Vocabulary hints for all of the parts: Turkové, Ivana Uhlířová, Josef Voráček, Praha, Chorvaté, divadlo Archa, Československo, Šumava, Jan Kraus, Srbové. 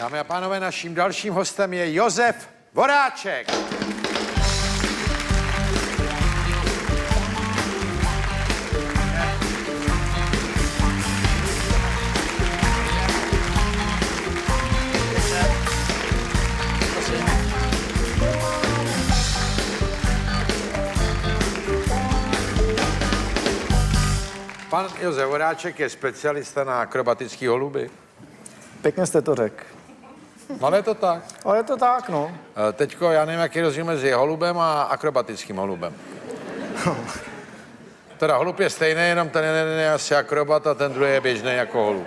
Dámy a pánové, naším dalším hostem je Josef Voráček. Pan Josef Voráček je specialista na akrobatický holuby. Pěkně jste to řekl. Ale je to tak. Ale je to tak, no. Teďko, já nevím, jaký je rozdíl mezi holubem a akrobatickým holubem. Teda holub je stejný, jenom ten jeden je asi akrobat a ten druhý je běžný jako holub.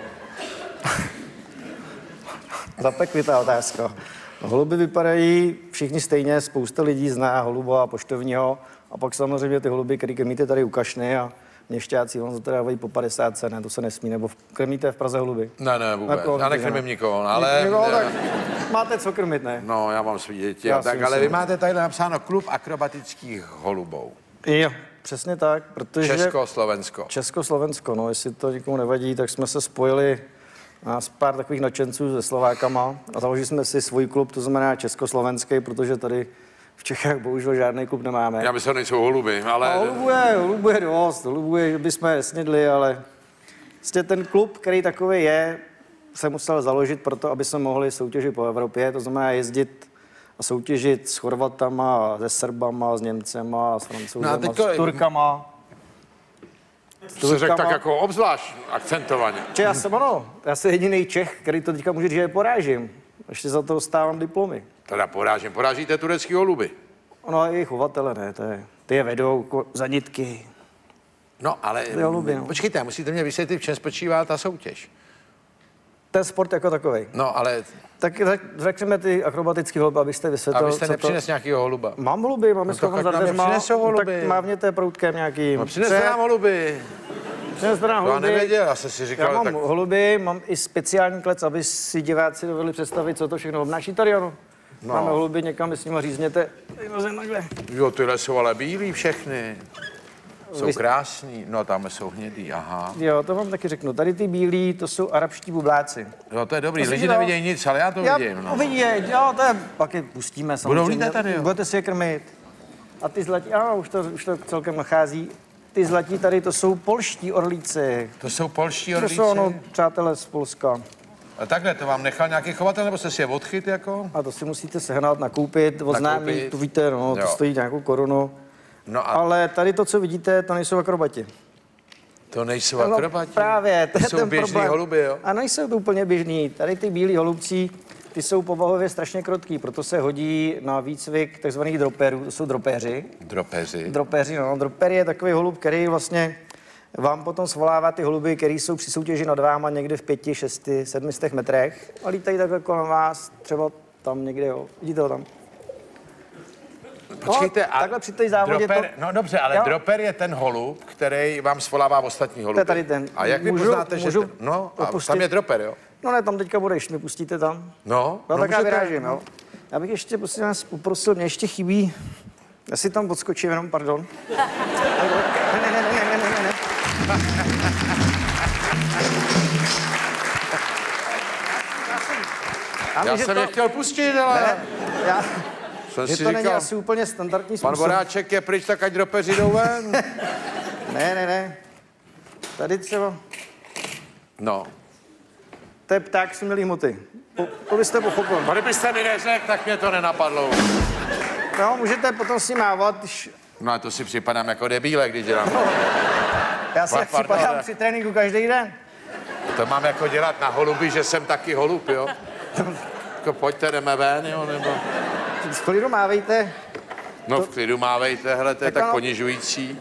Zapeklitá otázka. Holuby vypadají všichni stejně, spousta lidí zná holuba a poštovního a pak samozřejmě ty holuby, které krmíte tady u kašny a měšťáci vám za to dávají po 50 cen, to se nesmí, nebo krmíte v Praze holuby? Ne, vůbec, já nekrmím nikoho, ale... Nikoho, tak máte co krmit, ne? No, já mám svý děti, tak, ale vy máte tady napsáno klub akrobatických holubů. Jo, přesně tak, protože... Československo. Československo, no, jestli to nikomu nevadí, tak jsme se spojili nás pár takových nadšenců se Slovákama a založili jsme si svůj klub, to znamená československý, protože tady v Čechách bohužel žádný klub nemáme. Já myslím, nejsou holuby, ale... A holubuje dost, holubuje, že bychom snědli, ale... Vlastně ten klub, který takový je, se musel založit proto, aby jsme mohli soutěžit po Evropě, to znamená jezdit a soutěžit s Chorvatama, se Srbama, s Němcema, s Francouzama, s Turkama. To řekl tak jako obzvlášť akcentovaně. Já jsem, ano, já jsem jediný Čech, který to teďka může říct, že je porážím. Ještě za to dostávám diplomy. Teda porážíte turecký holuby. No, jejich chovatele ne, to je, ty je vedou za nitky. No, ale holuby, no. Počkejte, musíte mě vysvětlit, v čem spočívá ta soutěž. Ten sport jako takovej. No, ale... Tak řekněme ty akrobatické holuby, abyste vysvětlil. Abyste nepřines to... nějakýho holuba. Mám holuby, mám no, tak nám přinesou holuby. Tak mávněte proutkem nějakým. No, přineste nám holuby. Já nevěděl, já jsem si říkal... Já mám tak... holuby, mám i speciální klec, aby si diváci dovedli představit, co to všechno obnáší tady, ano. No. Máme holuby, někam vy s nimi řízněte. Jo, tyhle jsou ale bílí všechny. Jsou krásný, no tam jsou hnědý, aha. Jo, to vám taky řeknu, tady ty bílí, to jsou arabští bubláci. Jo, to je dobrý, lidi nevidějí nic, ale já to vidím. No. Vidět, jo, to je, pak je pustíme samozřejmě. Tady, budete si je krmit. A ty zlatí, ano, už to celkem nachází. Ty zlatí tady, to jsou polští orlíci. To jsou polští orlíci? To jsou, no, přátelé z Polska. A takhle, to vám nechal nějaký chovatel, nebo jste si je odchyt, jako? A to si musíte sehnat, nakoupit, oznámit, to víte, no, to stojí nějakou korunu. No a... Ale tady to, co vidíte, to nejsou akrobati. To nejsou akrobati? No, právě, to je ten problém. Jsou běžný holuby, jo? A nejsou to úplně běžný. Tady ty bílí holubci, ty jsou povahově strašně krotký, proto se hodí na výcvik takzvaných droperů, to jsou dropéři. Dropéři? Dropéři, no. Droper je takový holub, který vlastně vám potom svolává ty holuby, které jsou při soutěži nad váma někde v 5, 6, 7 metrech a lítají takhle kolem vás, třeba tam někde, jo. Vidíte ho tam? Počkejte, no, takhle při té závodě droper, to... No dobře, ale jo. Droper je ten holub, který vám svolává ostatní holuby. To je tady ten. A jak vy poznáte, že... Ten, no, opustit. A tam je droper, jo? No ne, tam teďka budeš, mi pustíte tam. No, no tak já vyrážím, jo. Já bych ještě, prostě nás poprosil, mě ještě chybí... Já si tam odskočím jenom, pardon. Ne. Já jsem je chtěl pustit, ale... Je to není asi úplně standardní způsob. Pan Voráček je pryč, tak ať dropeři jdou ven. Ne. Tady třeba... No. To je pták s milý hmoty. To byste pochopil. Kdybyste mi neřekl, tak mě to nenapadlo. No, můžete potom si mávat, když... No to si připadám jako debíle, když dělám. No. Já se připadám při tréninku každý den. To mám jako dělat na holuby, že jsem taky holub, jo? Jako pojďte, jdeme ven, jo, nebo... V klidu mávejte. No v klidu mávejte, hele, to je tak ponižující.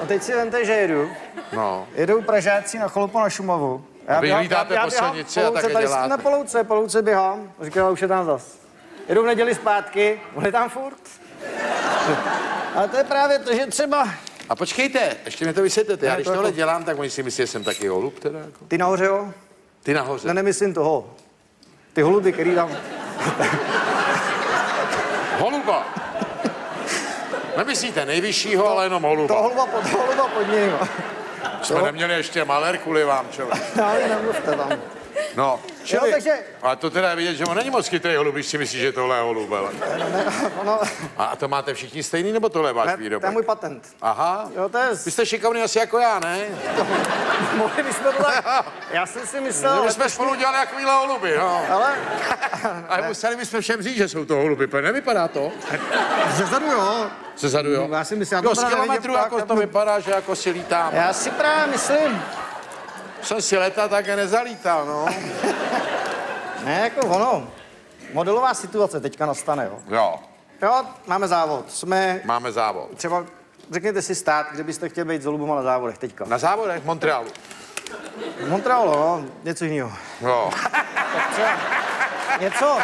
No teď si vemte, že jedu. No. Jedou Pražáci na chalupu na Šumavu. A vy hlídáte po silnici a také děláte. Na polouce běhám. Říkám, už je tam zas. Jedu v neděli zpátky, on je tam furt. A to je právě to, že třeba... A počkejte, ještě mi to vysvětlete. Já když tohle dělám, tak oni si myslí, že jsem taky holub teda. Ty nahoře, jo? Ty nahoře. Ne, nemyslím toho. Ty holuby, který tam... Holuba. Nemyslíte nejvyššího, ale jenom holuba. To holuba pod ním. Jsme neměli ještě malér kvůli vám, člověk. Ale nemluvte tam. No, čili, jo, takže... A to teda je vidět, že on není moc chytrý holub, když si myslíš, že tohle je holub, ale... No. A to máte všichni stejný, nebo tohle je váš výrobek? To je můj patent. Aha, jo, to je... Vy jste šikovný asi jako já, ne? Mohli bychom to tak... Já jsem si myslel... My jsme spolu dělali jak milé holuby, no. Ale... Ale museli bychom všem říct, že jsou to holuby, protože nevypadá to. Zezadu, jo. Zezadu, jo. Já si myslím, jo, z kilometrů jako to vypadá, že jako si lítáme. Já si právě myslím. Jsem si leta také nezalítal, no. Ne, jako ono. Modelová situace teďka nastane, jo. Jo. Jo, máme závod. Jsme... Máme závod. Třeba řekněte si stát, kde byste chtěli být s holubama na závodech teďka. Na závodech? V Montrealu. V Montrealu, no. Něco jiného. Jo. Tak třeba... Něco.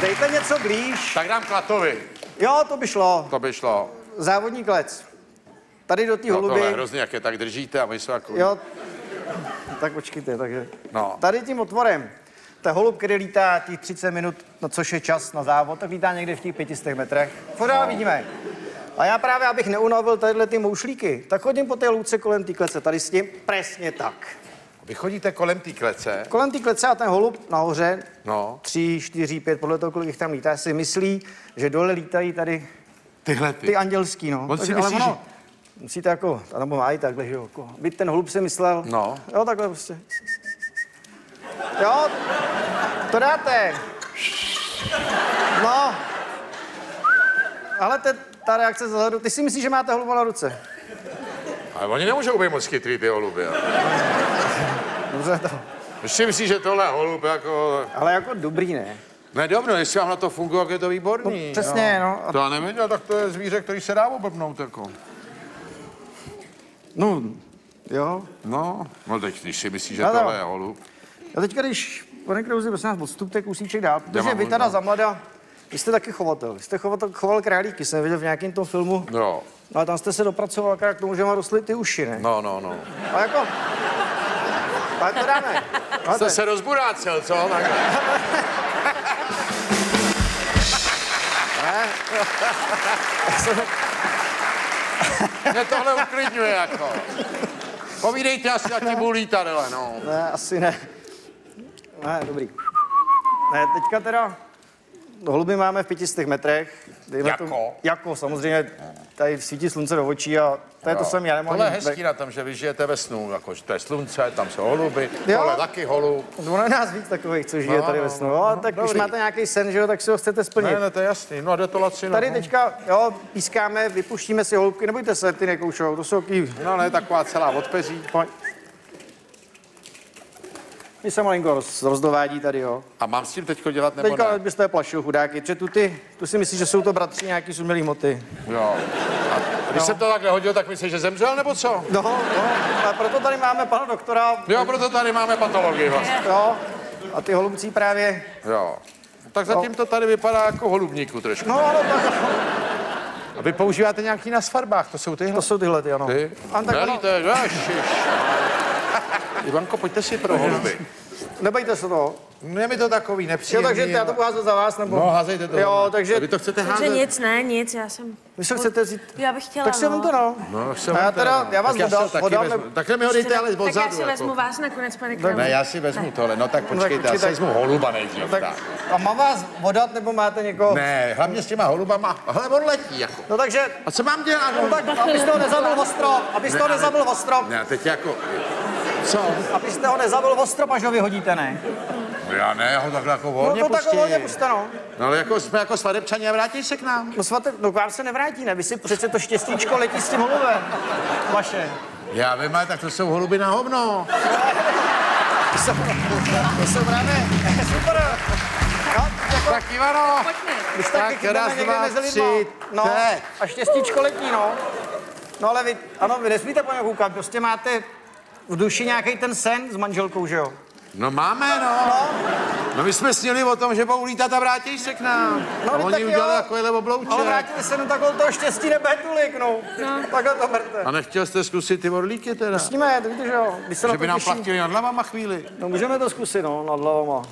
Dejte něco blíž. Tak dám Klatovi. Jo, to by šlo. To by šlo. Závodní klec. Tady do té no, holuby... Tohle hrozně, jak je tak držíte a my jsou jako... Jo, tak počkejte, takže... No. Tady tím otvorem, ta holub, který lítá těch 30 minut, no, což je čas na závod, tak lítá někde v těch 500 metrech. Pořád no. Vidíme. A já právě, abych neunavil tadyhle ty moušlíky, tak chodím po té louce kolem té klece, tady s tím, přesně tak. Vy chodíte kolem té klece? Kolem té klece a ten holub nahoře, no. 3, 4, 5, podle toho, kolik jich tam lítá, si myslí, že dole lítají tady... Tyhle ty? Ty andělský, no. On si myslí, že... Musíte jako, nebo má i takhle, že jo, jako, byť ten holub si myslel, no. Jo, takhle prostě. Jo, to dáte. No. Ale ta reakce zahledu, ty si myslíš, že máte holuba na ruce. Ale oni nemůžou být moc chytrý, ty holuby, ale. Dobře to. Už si myslíš, že tohle holub jako... Ale jako dobrý, ne? Ne, dobře, jestli vám na to funguje, je to výborný. No, přesně, no. No. To já nevěděl, tak to je zvíře, který se dá oblbnout, jako. No, jo. No, no teď, když si myslíš, že tohle je holub. Já teďka, když, pane Krauzi, prosím vás, odstupte kousíček dál, protože vy teda za mladá, vy jste taky chovatel, jste choval králíky, jsem viděl v nějakém tom filmu. Jo. No, ale tam jste se dopracoval krát k tomu, že má rostly ty uši, ne? No, no, no. A jako, tak to dáme. Jste se rozburácel, co? Mě tohle uklidňuje jako. Povídejte asi, ať ti budu lítat, ale no. Ne, asi ne. Ne, dobrý. Ne, teďka teda... Holuby máme v 500 metrech. Jako? Tomu, jako, samozřejmě. Tady svítí slunce do očí a to je to samé, já nemám... Tohle je hezký na tom, že vy žijete ve snu, jako, že to je slunce, tam jsou holuby, tohle taky holub. Ono je nás víc takových, co žije tady ve snu, ale tak když máte nějaký sen, že jo, tak si ho chcete splnit. Ne, to je jasný, no a jde to lacino. Tady teďka, jo, pískáme, vypuštíme si holubky, nebojte se, ty nekoušou, to jsou ký... No ne, taková celá odpeří. Pojď. Mě se malinko rozdovádí tady, jo. A mám s tím teďko dělat, nebo teďka ne? Teďka byste je plašil, chudáky, protože tu si myslíš, že jsou to bratři nějaký z umělý hmoty. Jo. A když jsem to takhle hodil, tak myslíš, že zemřel, nebo co? No, no. A proto tady máme pana doktora. Jo, proto tady máme patologii vlastně. Jo. A ty holubcí právě. Jo. Tak zatím to tady vypadá jako holubníku trošku. No, ale tak... A vy používáte nějaký na svatbách, to jsou tyhle? To jsou tyhle, ty, ano. Ty? Ivanko, pojďte si pro holuby. Nebojte se toho. Je mi to takový nepříjemný. Jo, takže já to budu házet za vás, nebo... No, házejte to. Jo, takže... Vy to chcete házet? Takže nic, ne, nic, já jsem... Vy se chcete vzít? Já bych chtěla, tak si vám to dal. No, se vám to dal. Já vás hodám. Takhle mi ho dejte, ale odzadu. Tak já si vezmu vás nakonec, pane Krauzi. Ne, já si vezmu tohle, no tak počkejte, já si vezmu holuba nejdřív. A mám vás vodat, nebo máte někoho? Ne, hlavně s těma holubama, hele, on letí jako. No takže... A co mám dělat? No tak, abys toho nezabil ostro, abys toho nezabil ostro. Ne, teď jako... Co? Abyste ho nezabil ostro, až ho vyhodíte, ne? Já ne, já ho takhle jako volně pustím. No to tak volně puste, no. No ale jako, jsme jako svadebčani a vrátí se k nám. No k vám se nevrátí, ne? Vy si přece to štěstíčko letí s tím holubem. Vaše. Já vím, ale tak to jsou holuby na hovno. To jsou brané. Super. No, jako... Tak Ivano. Vy jste taky kdeme někde mezi lidmi. No a štěstíčko letí, no. No ale vy, ano, vy nesmíte po něm koukat, prostě máte... V duši nějaký ten sen s manželkou, že jo? No máme, no. No my jsme snili o tom, že budou lítat a vrátí se k nám. No, a oni udělali takovýhle oblouček. Ale vrátili se, no tak on toho štěstí nebude tolik, no. Takhle to berte. A nechtěl jste zkusit ty orlíky teda? Pustíme, to víte, že jo. Že by nám platili nad hlavama chvíli. No můžeme to zkusit, no, nad hlavama.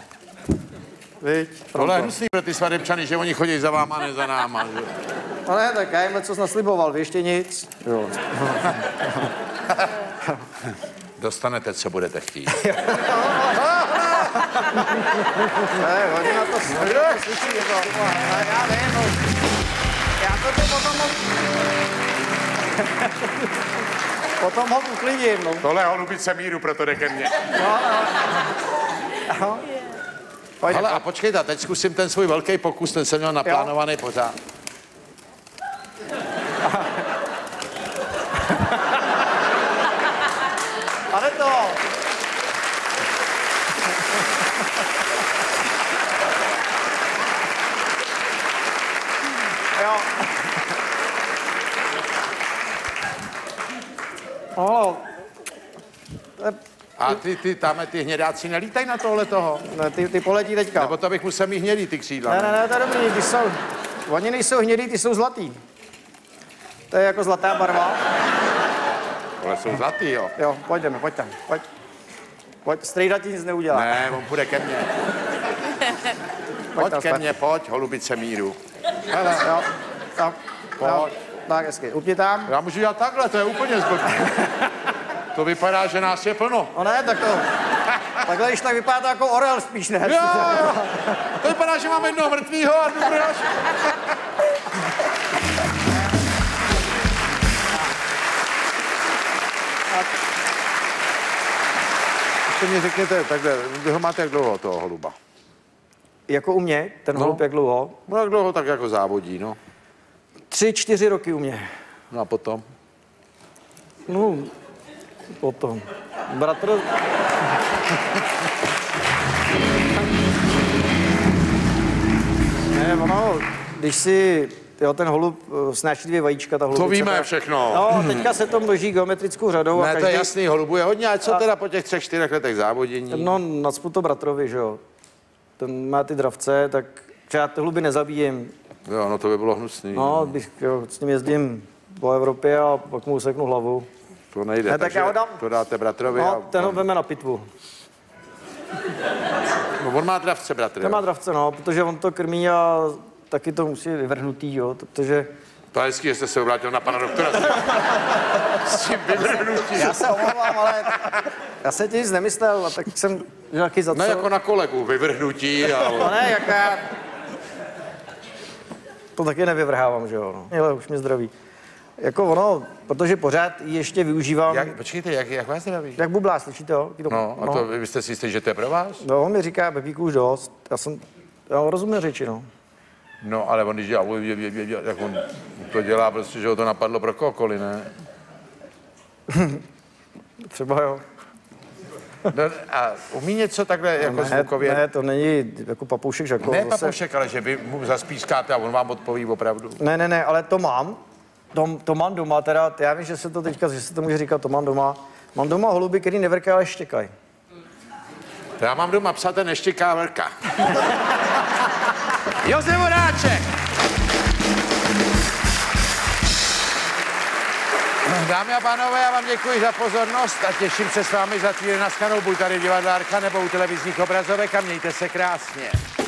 Viď? Tohle je hnusný pro ty svadebčany, že oni chodí za váma, ne za náma, že? No ne, tak já jim lecos nasliboval, vy ještě nic. Jo. Dostanete, co budete chtít. Oni na to slyší. Já vím. Já to potom potom ho uklidím. Tohle holubice míru, proto jde ke mně. Ale a počkejte, teď zkusím ten svůj velký pokus, ten jsem měl naplánovaný pořád. Ale to... Jo. Halo. A ty tam, ty hnědáci nelítají na tohle toho? Ne, ty poletí teďka. Nebo to bych musel mít hnědý, ty křídla. Ne, to je dobrý, ty jsou... Oni nejsou hnědý, ty jsou zlatý. To je jako zlatá barva. Ale jsou zlatý, jo. Jo, pojď tam, pojď. Pojď, strejda ti nic neudělá. Ne, on půjde ke mně. Pojď ke mně, pojď, holubice míru. Hele, jo, tak, pojď. Tak, hezky, upni tam. Já můžu dělat takhle, to je úplně zblbý. To vypadá, že nás je plno. No ne, tak to... Takhle, když tak vypadá to jako orel spíš, ne? Jo. To vypadá, že máme jednoho mrtvýho a dvě další. Ještě mě řekněte, takhle, vy ho máte jak dlouho, toho holuba? Jako u mě, ten holub jak dlouho? No jak dlouho, tak jako závodí, no. 3-4 roky u mě. No a potom? No, potom. Bratr... Ne, ono, když si... Jo, ten holub snáší 2 vajíčka, ta holubice. To víme všechno. No, teďka se to množí geometrickou řadou. Ne, to je jasný, holubu je hodně, ať co teda po těch 3-4 letech závodění? No, nacpu to bratrovi, že jo. Ten má ty dravce, tak já ty holuby nezabíjím. Jo, no to by bylo hnusný. No, bych, jo, s ním jezdím po Evropě a pak mu useknu hlavu. To nejde, ne, tak já ho dám. To dáte bratrovi. No, ten ho veme na pitvu. No, on má dravce, bratr. Ten má dravce, no, protože on to krmí a... Taky to musí vyvrhnutý, jo, protože... To je hezký, že jste se obrátil na pana doktora. S tím vyvrhnutím. Já se omlouvám, ale já se ti nic nemyslel, a tak jsem nějaký za co... Ne, jako na kolegu, vyvrhnutí, ale... No ne, jak já... To taky nevyvrhávám, že jo, no. Ale už mě zdraví. Jako ono, protože pořád ještě využívám... Jak, počkejte, jak vás zdraví? Jak bublá, slyšíte ho? No, a to vy jste si jistý, že to je pro vás? No, on mi říká, Pepíku, už dost. Já rozumím řeči, no. No, ale on když dělá, tak on to dělá prostě, že ho to napadlo pro kohokoliv, ne? Třeba jo. No, a umí něco takhle jako ne, zvukově? Ne, to není jako papoušek, že jako... Ne zase... papoušek, ale že vy mu zaspískáte a on vám odpoví opravdu. Ne, ale to mám. To mám doma teda, já vím, že se to teďka, že se to může říkat, to mám doma. Mám doma holuby, který nevrkají, ale štěkají. Já mám doma psa, ten neštěká, vrka. Josef Voráček! Dámy a pánové, já vám děkuji za pozornost a těším se s vámi za týden na shledanou, buď tady v divadle Archa nebo u televizních obrazovek a mějte se krásně.